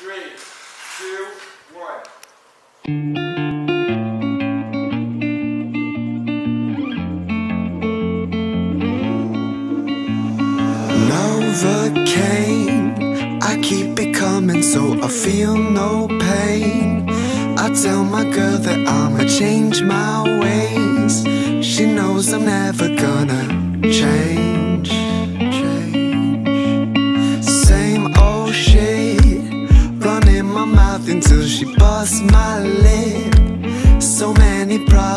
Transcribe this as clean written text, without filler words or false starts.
3, 2, 1. Novocaine, I keep it coming so I feel no pain. I tell my girl that I'ma change my ways. She knows I'm never gonna change. Same old shit, running my mouth until she busts my lip. So many problems.